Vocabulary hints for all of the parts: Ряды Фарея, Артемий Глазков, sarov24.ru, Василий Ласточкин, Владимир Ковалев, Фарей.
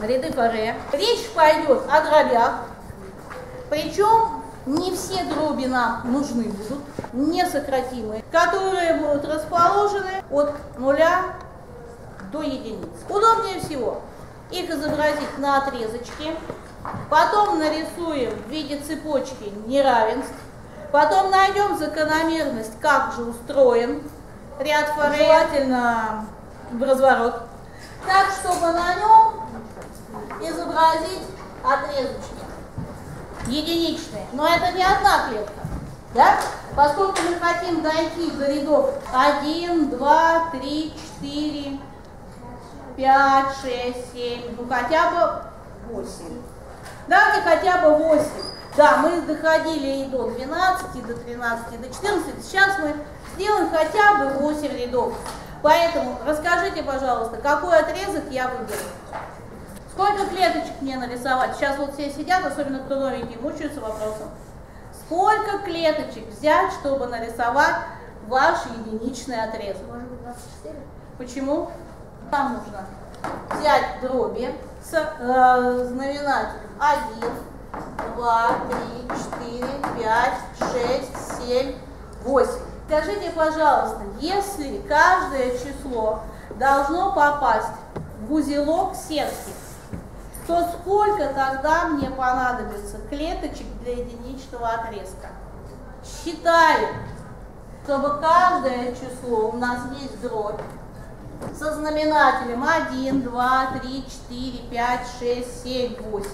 Ряды Фарея. Речь пойдет о дробях, причем не все дроби нам нужны будут, несократимые, которые будут расположены от 0 до 1. Удобнее всего их изобразить на отрезочке, потом нарисуем в виде цепочки неравенств, потом найдем закономерность, как же устроен ряд Фарея, желательно в разворот, так, чтобы на нем изобразить отрезочки единичные. Но это не одна клетка, да? Поскольку мы хотим дойти до рядов 1, 2, 3, 4, 5, 6, 7, ну хотя бы 8. Да, и хотя бы 8. Да, мы доходили и до 12, и до 13, и до 14. Сейчас мы сделаем хотя бы 8 рядов. Поэтому расскажите, пожалуйста, какой отрезок я выберу. Сколько клеточек мне нарисовать? Сейчас вот все сидят, особенно кто новенький, мучаются вопросом. Сколько клеточек взять, чтобы нарисовать ваш единичный отрезок? Может быть, 24? Почему? Нам нужно взять дроби с знаменателем 1, 2, 3, 4, 5, 6, 7, 8. Скажите, пожалуйста, если каждое число должно попасть в узелок сетки, то сколько тогда мне понадобится клеточек для единичного отрезка? Считаем, чтобы каждое число, у нас есть дробь со знаменателем 1, 2, 3, 4, 5, 6, 7, 8.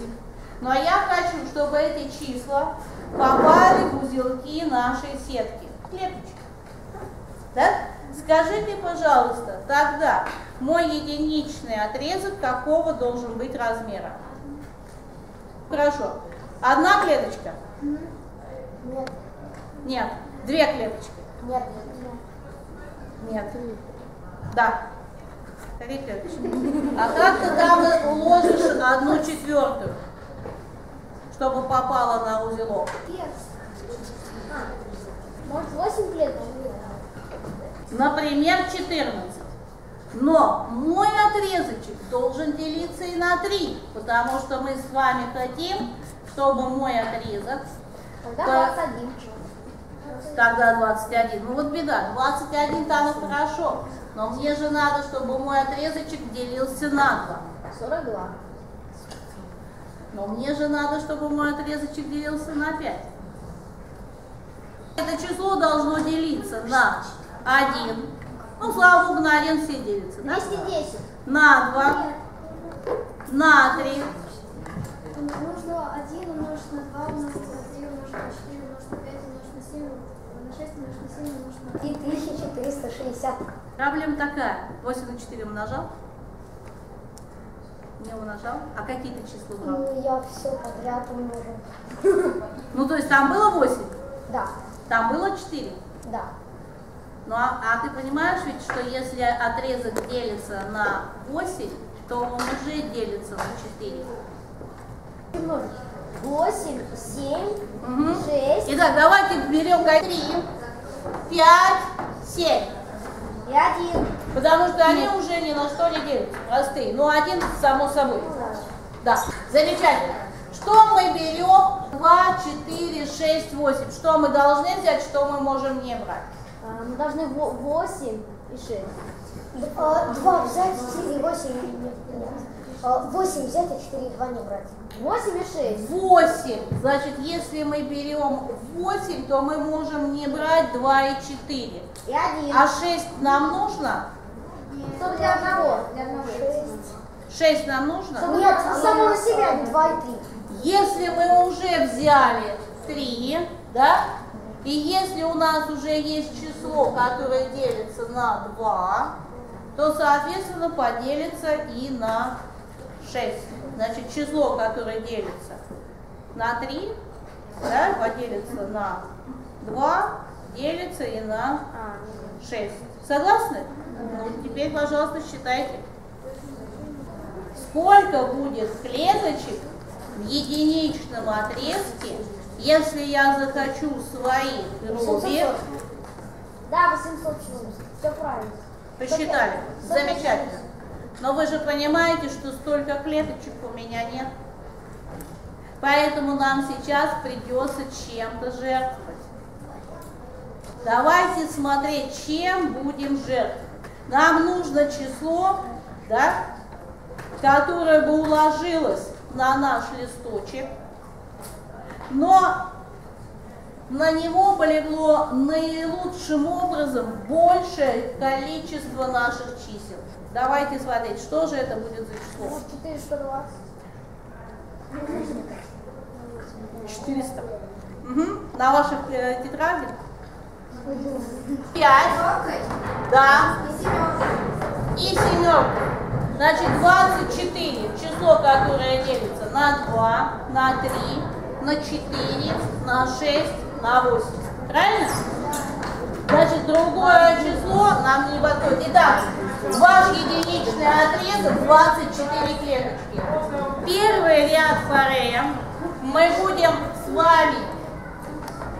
Но я хочу, чтобы эти числа попали в узелки нашей сетки. Клеточки. Да? Скажите, пожалуйста, тогда мой единичный отрезок какого должен быть размера? Хорошо. Одна клеточка? Нет. Нет. Две клеточки? Нет. Нет. Да. Три клеточки. А как ты там уложишь 1/4, чтобы попала на узелок? Может, 8 клеток? Например, 14. Но мой отрезочек должен делиться и на 3, потому что мы с вами хотим, чтобы мой отрезок... Тогда 21. Тогда 21. Ну вот беда, 21 там и хорошо, но мне же надо, чтобы мой отрезочек делился на 2. 42. Но мне же надо, чтобы мой отрезочек делился на 5. Это число должно делиться на 1. Ну, слава богу, на 1 все делится. На 210. На 2. На 3. Нужно 1 умножить на 2, умножить на 3, умножить на 4, умножить на 5, умножить на 7, умножить на 6, умножить на 7, умножить на 3460. Проблема такая. 8 на 4 умножал? Не умножал? А какие-то числа брал? Ну, я все подряд умножил. Ну, то есть там было 8? Да. Там было 4? Да. Ну, а ты понимаешь ведь, что если отрезок делится на 8, то он уже делится на 4. 8, 7, 6. Итак, давайте берем 3, 5, 7. И 1. Потому что они уже ни на что не делятся. Простые. Но 1 само собой. Да. Замечательно. Что мы берем? 2, 4, 6, 8. Что мы должны взять, что мы можем не брать? Мы должны 8 и 6. 2 взять, 4 и 8 нет. 8 взять, а 4 и 2 не брать. 8 и 6. 8. Значит, если мы берем 8, то мы можем не брать 2 и 4. И 1. А 6 нам нужно? Только для одного. 6. 6 нам нужно? Нет, самого себя 2 и 3. Если мы уже взяли 3, да? И если у нас уже есть число, которое делится на 2, то, соответственно, поделится и на 6. Значит, число, которое делится на 3, да, поделится на 2, делится и на 6. Согласны? Ну, теперь, пожалуйста, считайте. Сколько будет клеточек в единичном отрезке, если я захочу свои дроби... Да, 860. Все правильно. Посчитали. Замечательно. Но вы же понимаете, что столько клеточек у меня нет. Поэтому нам сейчас придется чем-то жертвовать. Давайте смотреть, чем будем жертвовать. Нам нужно число, да, которое бы уложилось на наш листочек, но на него бы легло наилучшим образом большее количество наших чисел. Давайте смотреть, что же это будет за число. 420. 400. Угу. На ваших тетрадях? 5. Да. И семерка. Значит, 24. Число, которое делится на 2, на 3, на 4, на 6. На 8. Правильно? Значит, другое число нам не подходит. Итак, ваш единичный отрезок 24 клеточки. Первый ряд Фарея мы будем с вами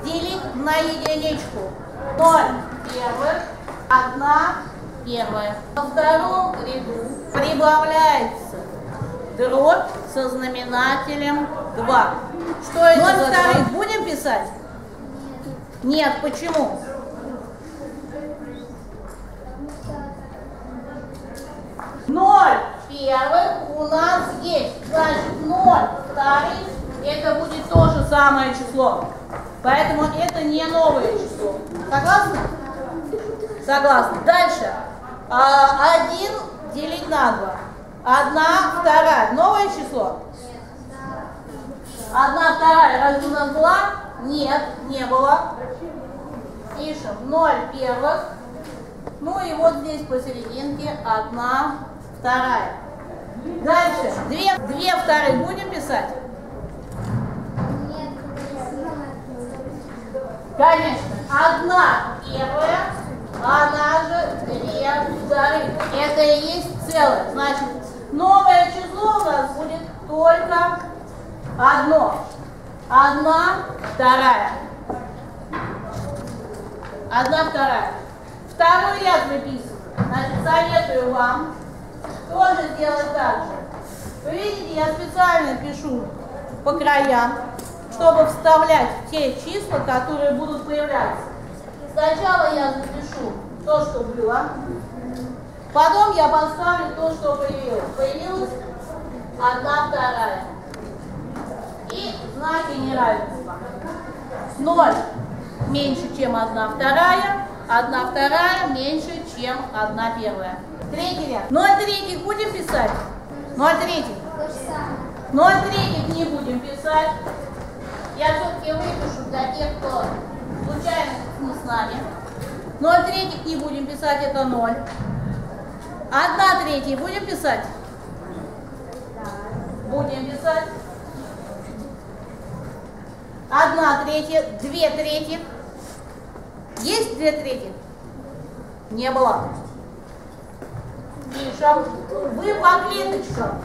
делить на единичку. 0 первых, 1 первая. Во втором ряду прибавляется дробь со знаменателем 2. Что это? 0 вторых будем писать? Нет, почему? Ноль первых у нас есть. Значит, 0 вторых это будет то же самое число. Поэтому это не новое число. Согласны? Согласны. Дальше. 1 делить на 2. 1 вторая. Новое число? 1 вторая. Разве у нас была? Нет, не было. Пишем 0 первых, ну и вот здесь посерединке 1 вторая. Дальше 2 вторых будем писать? Нет. Конечно, 1 первая, она же 3 вторых. Это и есть целое. Значит, новое число у нас будет только одно. 1 вторая. 1 вторая. Второй ряд выписываем. Значит, советую вам тоже сделать так же. Вы видите, я специально пишу по краям, чтобы вставлять те числа, которые будут появляться. Сначала я запишу то, что было. Потом я поставлю то, что появилось. Появилась 1 вторая. И знаки неравенства. 0 меньше, чем 1 вторая. 1 вторая меньше, чем 1 первая. Третий ряд. 0 третьих будем писать? 0 третьих. 0 третьих не будем писать. Я все-таки выпишу для тех, кто случайно не с нами. 0 третьих не будем писать, это 0. 1 третья будем писать? Будем писать. 1 третья, 2 третьих. Есть 2 третьих? Не было. Пишем. Вы по клеточкам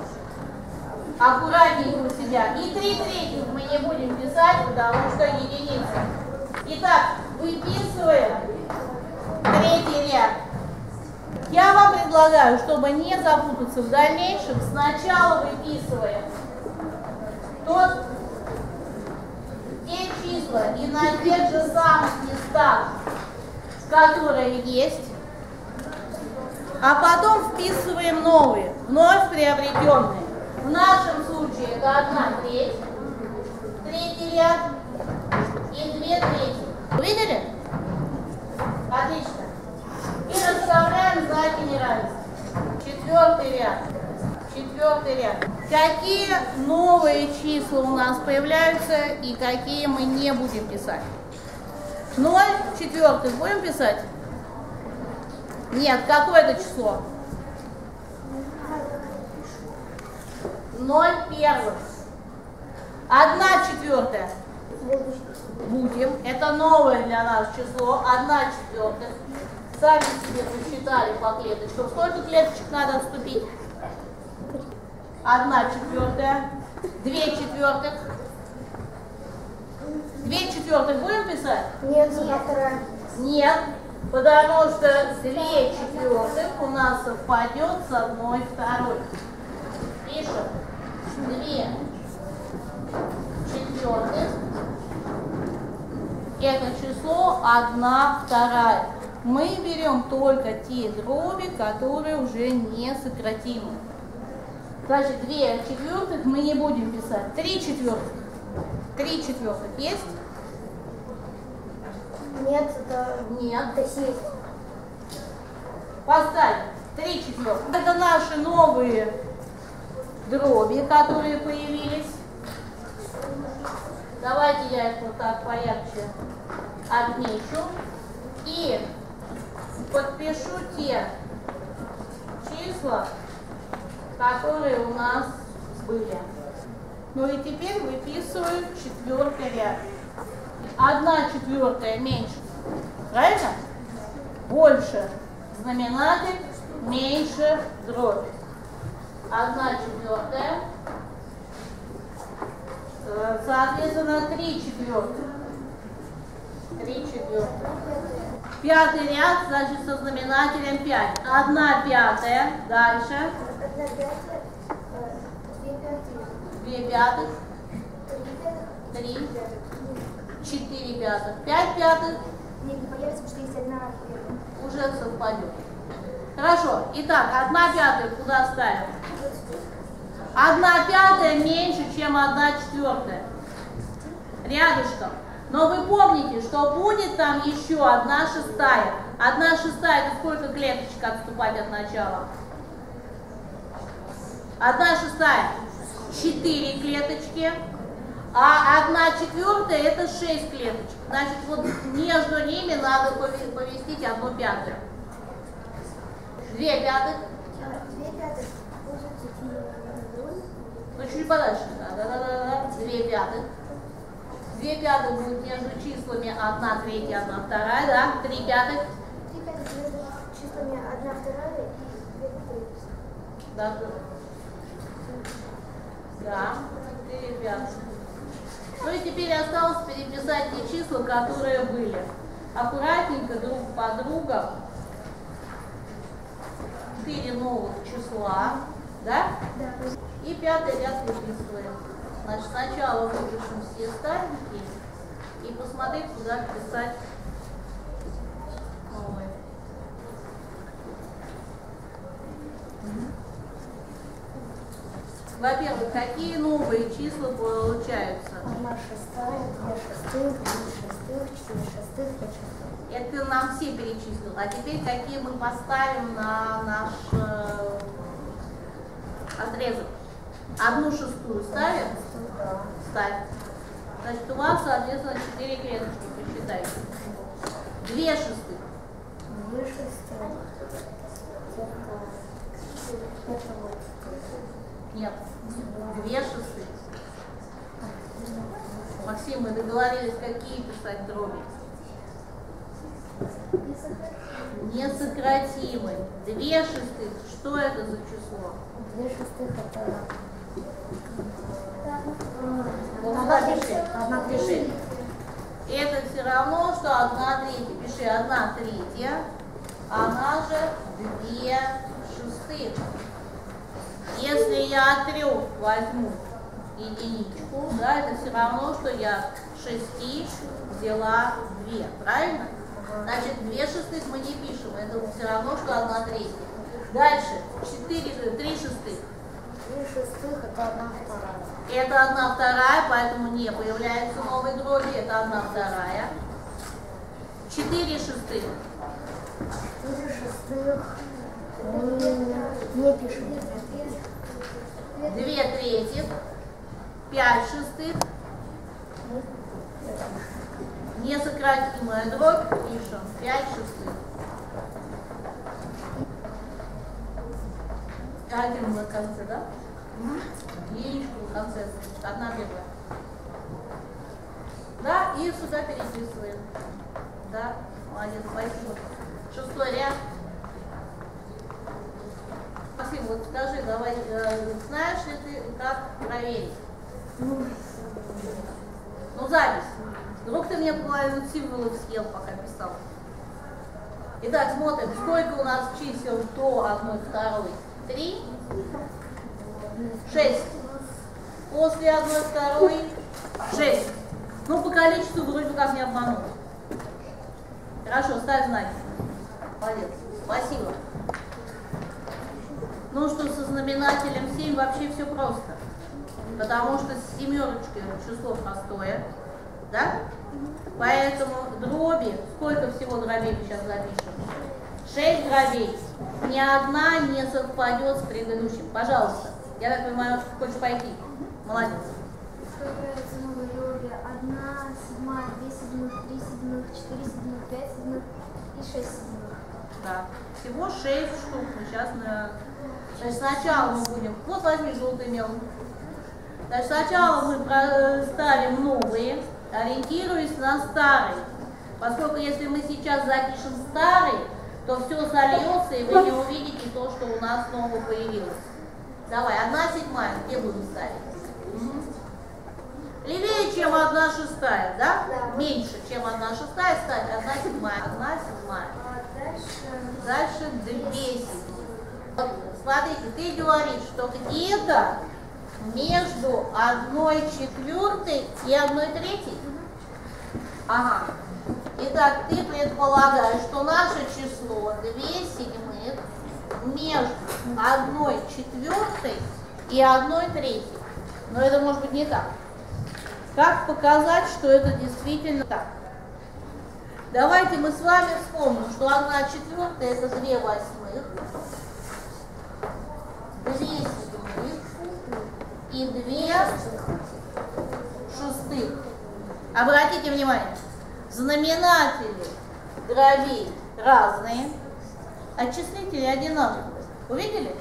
аккуратненько у себя. И 3 третьих мы не будем писать, потому что единица. Итак, выписываем третий ряд. Я вам предлагаю, чтобы не запутаться в дальнейшем, сначала выписываем тот числа и на тех же самых местах, которые есть, а потом вписываем новые, вновь приобретенные. В нашем случае это 1 треть, третий ряд и 2 трети. Видели? Отлично. И расставляем знаки неравенства. Четвертый ряд. Четвертый ряд. Какие новые числа у нас появляются и какие мы не будем писать? 0 четвертых будем писать? Нет, какое это число? 0 первых. 1 четвертая. Будем. Это новое для нас число. 1 четвертая. Сами себе посчитали по клеточкам. Сколько клеточек надо отступить? 1 четвертая, 2 четвертых. 2 четвертых будем писать? Нет, 1 вторая. Нет, потому что две четвертых у нас совпадет с одной второй. Пишем. 2/4 это число 1/2. Мы берем только те дроби, которые уже не сократимы. Значит, 2/4 мы не будем писать. 3/4. 3/4 есть? Нет, это... Нет, это 7. Поставь 3/4. Это наши новые дроби, которые появились. Давайте я их вот так поярче отмечу. И подпишу те числа, которые у нас были. Ну и теперь выписываю 4-й ряд. 1/4 меньше. Правильно? Больше знаменатель, меньше дробь. 1/4. Соответственно, 3/4. 3/4. 5-й ряд, значит, со знаменателем 5. 1/5. Дальше. 2/5. 3. 4/5. 5/5. Нет, не появится, что есть 1/5. Уже совпадет. Хорошо. Итак, 1/5 куда ставим? 1/5 меньше, чем 1/4. Рядышком. Но вы помните, что будет там еще 1/6. 1/6 это сколько клеточек отступать от начала? 1/6. 4 клеточки, а 1/4 это 6 клеточек. Значит, вот между ними надо поместить 1/5. 2/5. 2/5. Ну, чуть подальше. Да. 2/5. 2/5 будет между числами 1/3, 1/2, да? 3/5. 3/5 между числами 1/2 и 2/3. Да. Да, 4/5. Ну и теперь осталось переписать те числа, которые были. Аккуратненько, друг по другу. 4 новых числа. Да? Да. И 5-й ряд выписываем. Значит, сначала выпишем все старенькие и посмотреть, куда писать новые. Во-первых, какие новые числа получаются? 1/6, 2/6, 3/6, 4/6, 5/6. Это нам все перечислил. А теперь какие мы поставим на наш отрезок? 1/6 ставим? Да. Ставим. Значит, у вас, соответственно, 4 клеточки, посчитайте. 2/6. 2/6. Нет. 2/6. Максим, мы договорились, какие писать дроби. Несократимы. 2/6. Что это за число? 2/6 это... Одна пиши. Это все равно, что 1/3. Пиши 1/3. Она же 2/6. Если я от 3 возьму единичку, да, это все равно, что я 6 взяла 2, правильно? Значит, 2/6 мы не пишем, это все равно, что 1/3. Дальше, 3/6. 3/6 это 1/2. Это 1/2, поэтому не появляется новой дроби, это 1/2. 4/6. 4/6 не пишем. 2/3, 5/6, несократимая дробь, пишем 5/6. Один на конце, да? Единичку в конце, 1/1. Да, и сюда переписываем. Да, молодец, спасибо. 6-й ряд. Максим, вот скажи, давай, знаешь ли ты, как проверить? Ну, запись. Вдруг ты мне половину символов съел, пока писал. Итак, смотрим, сколько у нас чисел до 1 второй. 3, 6. После 1 второй 6. Ну, по количеству вроде как не обмануть. Хорошо, ставь знаки. Молодец. Спасибо. Ну, что со знаменателем 7 вообще все просто. Потому что с семерочкой число простое. Да? Поэтому дроби, сколько всего дробей мы сейчас запишем? 6 дробей. Ни одна не совпадет с предыдущим. Пожалуйста. Я так понимаю, хочешь пойти? Молодец. Сколько дроби? 1/7, 2/7, 3/7, 4/7, 5/7 и 6/7. Да. Всего 6 штук. Мы сейчас на... Значит, сначала мы будем... Вот возьми желтый мел. Значит, сначала мы ставим новые, ориентируясь на старые. Поскольку если мы сейчас запишем старый, то все сольется, и вы не увидите то, что у нас снова появилось. Давай, 1/7, где будем ставить? Левее, чем 1/6, да? Да. Меньше, чем 1/6, ставь 1/7. 1/7. Дальше 2/7. Смотрите, ты говоришь, что где-то между 1/4 и 1/3. Ага. Итак, ты предполагаешь, что наше число 2/7 между 1/4 и 1/3. Но это может быть не так. Как показать, что это действительно так? Давайте мы с вами вспомним, что 1/4 это 2/8, 2/7 и 2/6. Обратите внимание, знаменатели дробей разные, а числители одинаковые. Увидели?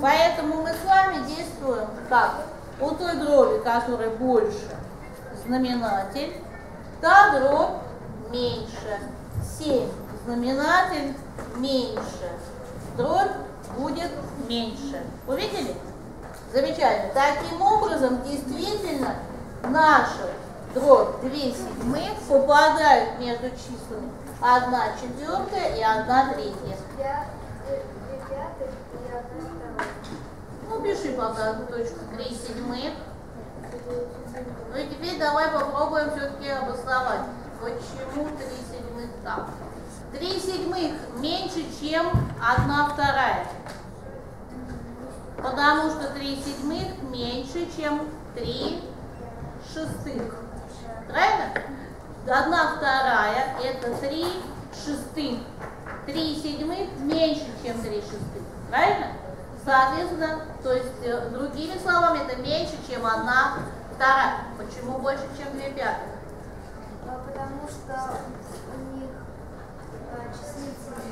Поэтому мы с вами действуем как у той дроби, которая больше, знаменатель, та дробь меньше. 7 знаменатель меньше, дробь будет меньше. Увидели? Замечательно. Таким образом, действительно, наша дробь 2/7 попадает между числами 1/4 и 1/3. Ну, пиши пока точку 3/7. Ну и теперь давай попробуем все-таки обосновать, почему 3/7 так. 3/7 меньше, чем 1/2. Потому что 3/7 меньше, чем 3/6. Правильно? 1/2 это 3/6. 3/7 меньше, чем 3/6. Правильно? Соответственно, то есть, другими словами, это меньше, чем 1/2. Почему больше, чем 2/5? Потому что у них числители.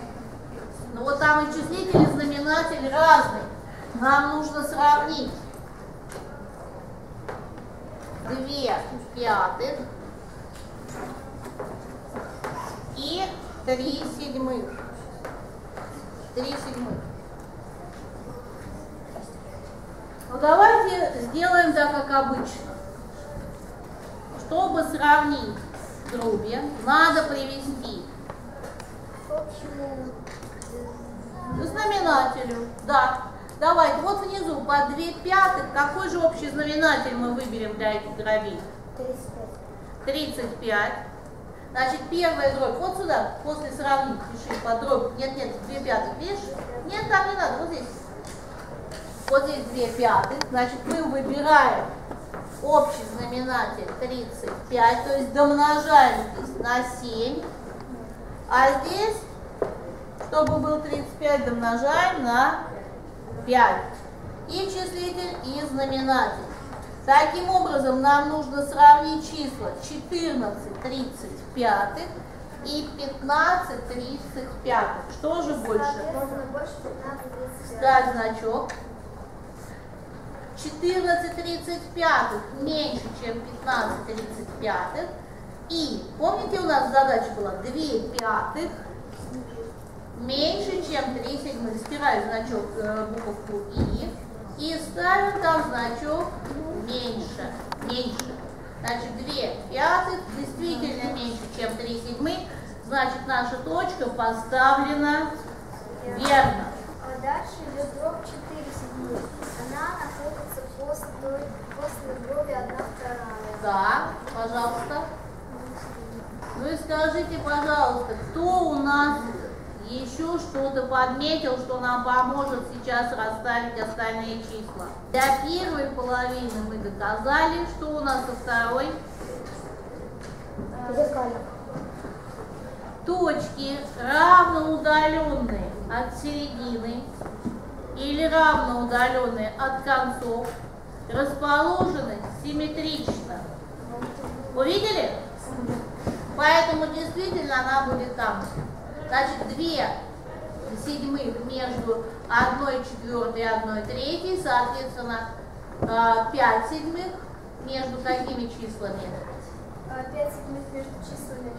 Ну вот там и числители, и знаменатель разные. Нам нужно сравнить 2/5 и 3/7. 3/7. Ну давайте сделаем так, как обычно. Чтобы сравнить дроби, надо привести к знаменателю. Да. Давайте, вот внизу по 2/5, какой же общий знаменатель мы выберем для этих дробей? 35. Значит, первая дробь, вот сюда, после сравнить, пиши по дробь. Нет, нет, 2/5, видишь? Нет, там не надо, вот здесь. Вот здесь 2/5, значит, мы выбираем общий знаменатель 35, то есть домножаем здесь на 7, а здесь, чтобы был 35, домножаем на 5. И числитель, и знаменатель. Таким образом, нам нужно сравнить числа 14/35 и 15/35. Что же больше? Ставь значок. 14/35 меньше, чем 15/35. И помните, у нас задача была 2/5. Меньше, чем 3/7. Стираем значок буковку «и» ставим там значок «меньше». Меньше. Значит, 2/5 действительно меньше, чем 3/7. Значит, наша точка поставлена верно. А дальше идет дробь 4/7. Она находится после дроби 1/2. Да, пожалуйста. Ну и скажите, пожалуйста, кто у нас еще что-то подметил, что нам поможет сейчас расставить остальные числа? Для первой половины мы доказали, что у нас со второй. Точки равноудаленные от середины или равноудаленные от концов расположены симметрично. Увидели? Поэтому действительно она будет там. Значит, 2/7 между 1/4 и 1/3, соответственно, 5/7 между какими числами? 5/7 между числами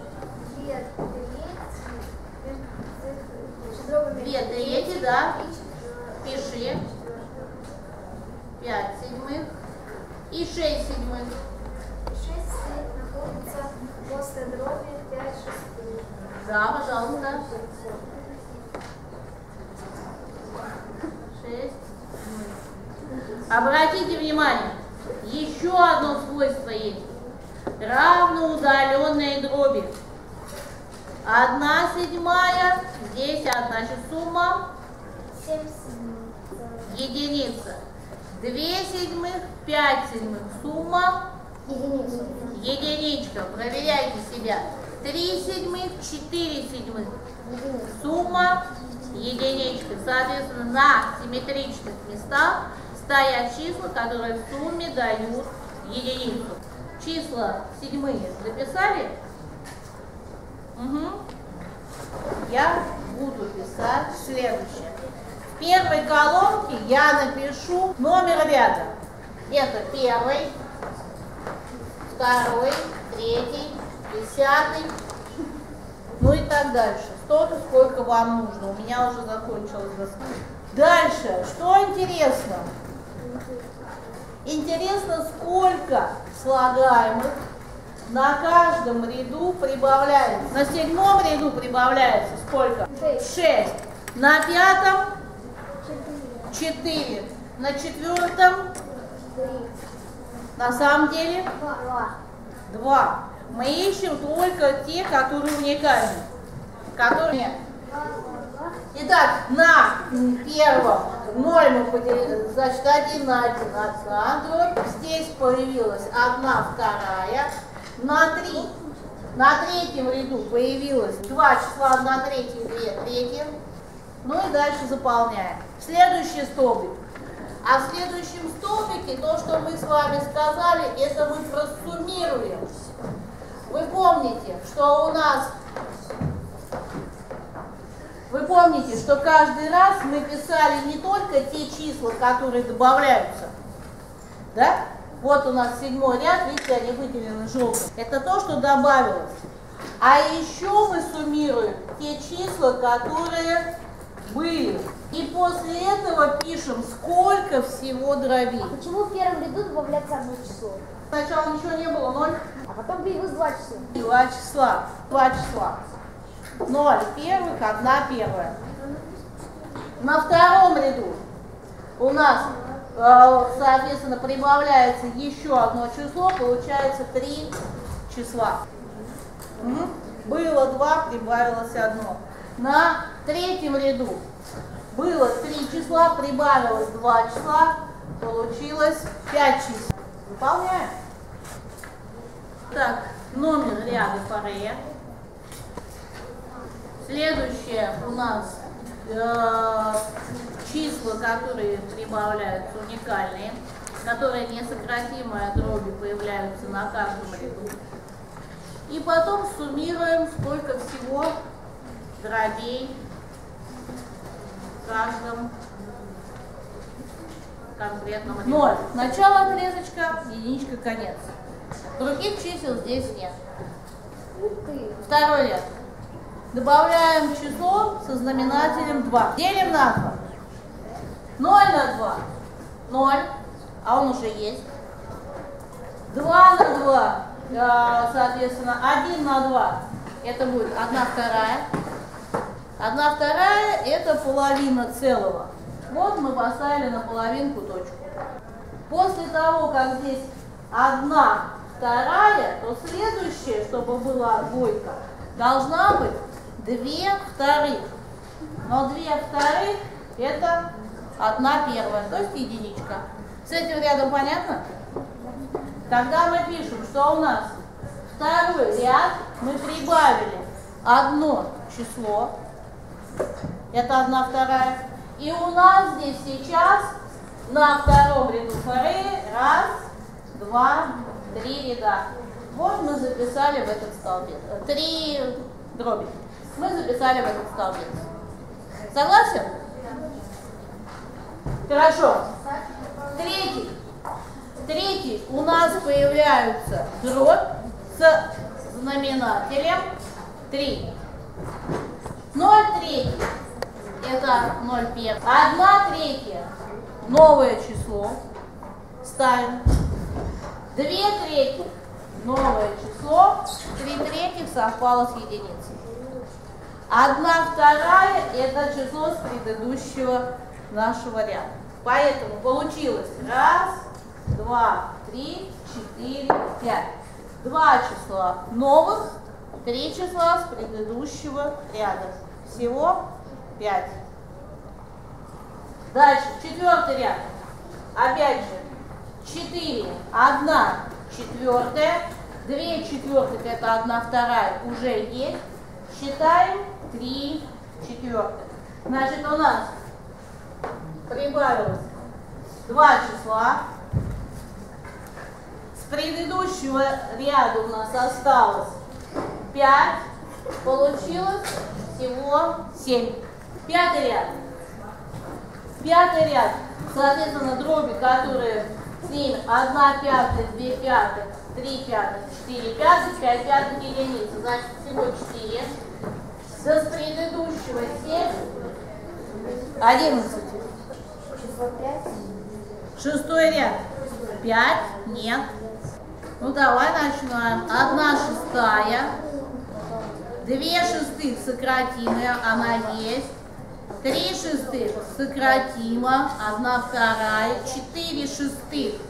2/3, да? Пиши. 5/7 и 6/7. 6/7 находится после дроби 5/6. Да, пожалуйста. 6. Обратите внимание, еще одно свойство есть. Равноудаленные дроби. 1/7, здесь одна сумма. 7/7. Единица. 2/7, 5/7. Сумма. Единица. Единичка. Проверяйте себя. 3/7, 4/7. Сумма единичка. Соответственно, на симметричных местах стоят числа, которые в сумме дают единицу. Числа 7 записали? Угу. Я буду писать следующее. В первой колонке я напишу номер ряда. Это 1, 2, 3. 10, ну и так дальше. Столько, сколько вам нужно. У меня уже закончилась доска. Дальше, что интересно? Интересно, сколько слагаемых на каждом ряду прибавляется. На 7-м ряду прибавляется сколько? 6. На 5-м 4. На 4-м на самом деле 2. Мы ищем только те, которые уникальны. Которые... Итак, на первом 0 мы поделили, значит, 1/1 одна дробь. Здесь появилась 1/2. На третьем ряду появилось 2 числа 1/3 и 2/3. Ну и дальше заполняем. Следующий столбик. А в следующем столбике то, что мы с вами сказали, это мы просуммируем. Вы помните, что у нас, вы помните, что каждый раз мы писали не только те числа, которые добавляются, да? Вот у нас 7-й ряд, видите, они выделены желтым. Это то, что добавилось. А еще мы суммируем те числа, которые были. И после этого пишем, сколько всего дробей. А почему в первом ряду добавляется 1 число? Сначала ничего не было, 0. А потом появилось 2 числа. 2 числа. 0 первых, 1 первая. На втором ряду у нас, соответственно, прибавляется еще одно число, получается 3 числа. Было 2, прибавилось 1. На третьем ряду было 3 числа, прибавилось 2 числа, получилось 5 чисел. Выполняем. Так, номер ряда Фарея. Следующее у нас числа, которые прибавляются, уникальные, которые несократимые дроби появляются на каждом ряду. И потом суммируем, сколько всего дробей в каждом конкретном ряду. 0. Начало отрезочка, единичка, конец. Других чисел здесь нет. Второй ряд. Добавляем число со знаменателем 2. Делим на 2. 0/2. 0. А он уже есть. 2/2. Соответственно, 1/2. это будет 1/2. 1/2 это половина целого. Вот мы поставили на половинку точку. После того, как здесь 1/2, то следующее, чтобы была двойка, должна быть 2/2. Но 2/2 это 1/1, то есть единичка. С этим рядом понятно? Тогда мы пишем, что у нас второй ряд мы прибавили одно число, это 1/2. И у нас здесь сейчас на втором ряду Фарея 1, 2, 3 ряда. Вот мы записали в этот столбец. 3 дроби. Мы записали в этот столбец. Согласен? Хорошо. Третий у нас появляются дробь с знаменателем 3. 0/3 это 0/1. 1/3 новое число ставим. 2/3 новое число. 3/3 совпало с единицей. 1/2 это число с предыдущего нашего ряда. Поэтому получилось 1, 2, 3, 4, 5. 2 числа новых, 3 числа с предыдущего ряда. Всего 5. Дальше, 4-й ряд. Опять же, 4, 1/4, 2/4 это 1/2 уже есть. Считаем 3/4. Значит, у нас прибавилось 2 числа. С предыдущего ряда у нас осталось 5. Получилось всего 7. 5-й ряд. 5-й ряд. Соответственно, дроби, которые 7, 1/5, 2/5, 3/5, 4/5, 5/5 единицы. Значит, всего 4. С предыдущего 7, 11. 6-й ряд. 5, нет. Ну давай начинаем. 1/6, 2/6 сократимая, она есть. 3/6 сократима, 1/2, 4/6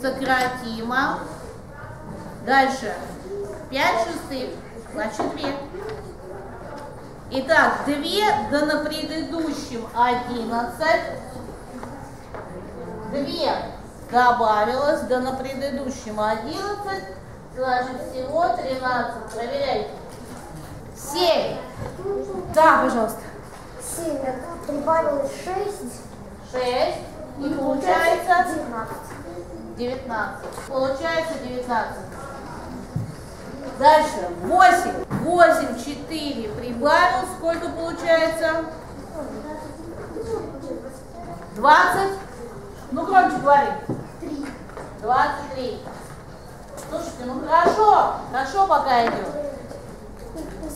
сократима. Дальше 5/6, значит 2. Итак, 2 да на предыдущем 11. 2 добавилось, да на предыдущем 11, значит всего 13. Проверяйте. 7. Да, пожалуйста. 7, прибавилось 6. И получается 19. Получается 19. Дальше 8. 8/4 прибавил. Сколько получается? 20. Ну, громче говори. 23. Слушайте, ну хорошо. Хорошо пока идет.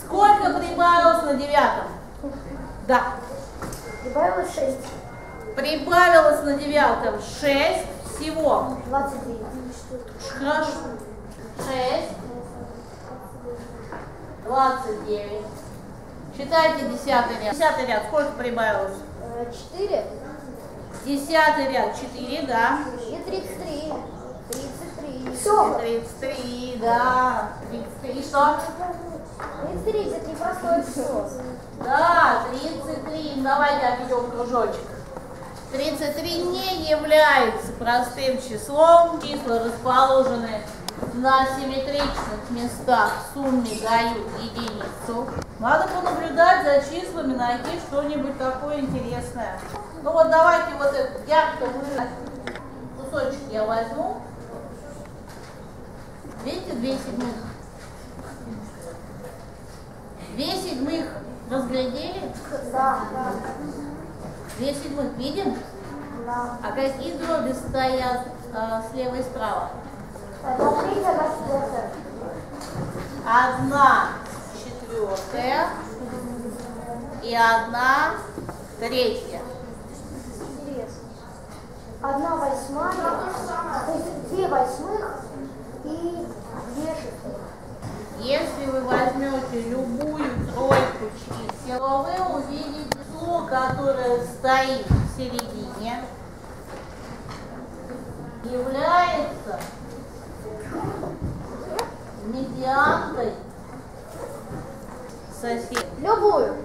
Сколько прибавилось на 9? Да. Прибавилось 6. Прибавилось на 9 6. Всего. 29. Хорошо. 6. 29. Считайте 10-й ряд. 10-й ряд. Сколько прибавилось? 4. 10-й ряд, 4, да. И 33. 33. Все. 33, да. 33, что? 33, это непростое число. Да, 33. Давайте обведем кружочек. 33 не является простым числом. Числа расположены на симметричных местах. В сумме дают единицу. Надо понаблюдать за числами, найти что-нибудь такое интересное. Ну вот давайте вот этот ярко выраженный кусочек я возьму. Видите, 2/7. 2/7 разглядели? Да. 2/7 видим? Да. А какие дроби стоят слева и справа? 1/4 и 1/3. 1/8, то есть 2/8 и 2/6. Если вы возьмете стоит в середине, является медианкой соседей. Любую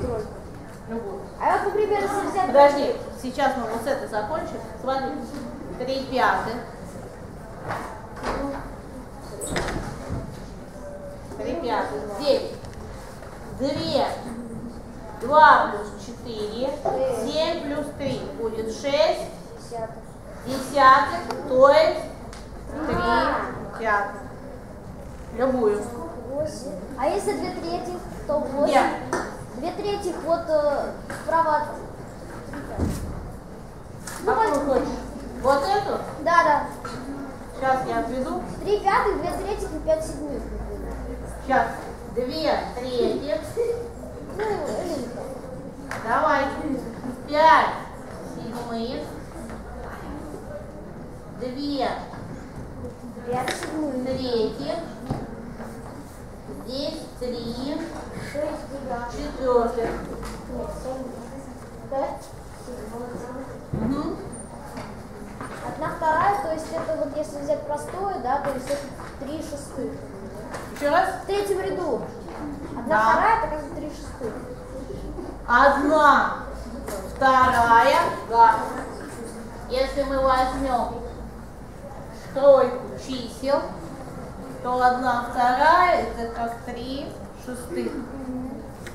тройку. Любую. А вот, например, если взять... Подожди, сейчас мы вот с этой закончим. Смотри, 3/5. 3/5. Здесь 2 плюс 4, 7 плюс 3 будет 6 десятых, то есть 3/5. Любую. 8. А если 2/3, то 8. Нет. 2/3 вот справа от 3/5. Ну, какую хочешь? Вот эту? Да, да. Сейчас я отведу. 3/5, 2/3 и 5/7. Сейчас. 2/3. Давай. 5/7. 2/3. Здесь 3/4. Угу. 1/2, то есть это вот если взять простое, да, то есть это 3/6. Еще раз? В третьем ряду. 1/2, это как 3/6. 1/2, да. Если мы возьмем тройку чисел, то 1/2 это как 3/6.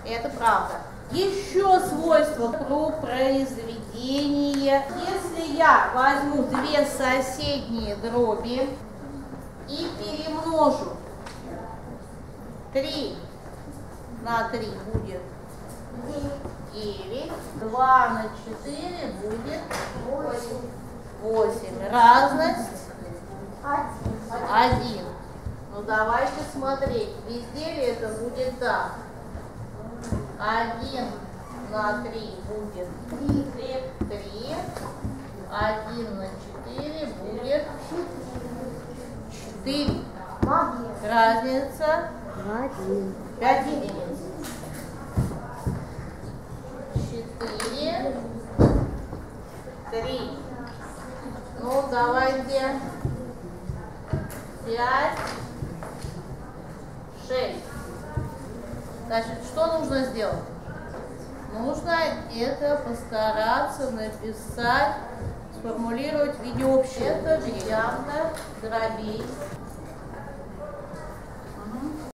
Это правда. Еще свойство про произведение. Если я возьму две соседние дроби и перемножу 3 на 3, будет 9, 2 на 4 будет 8. Разность 1. Ну давайте смотреть. Везде ли это будет так? 1 на 3 будет 3, 1 на 4 будет 4. Разница 5 единиц. 4, 3. Ну давайте 5, 6. Значит, что нужно сделать? Нужно это постараться написать, сформулировать в виде общего. Это медианка дробей.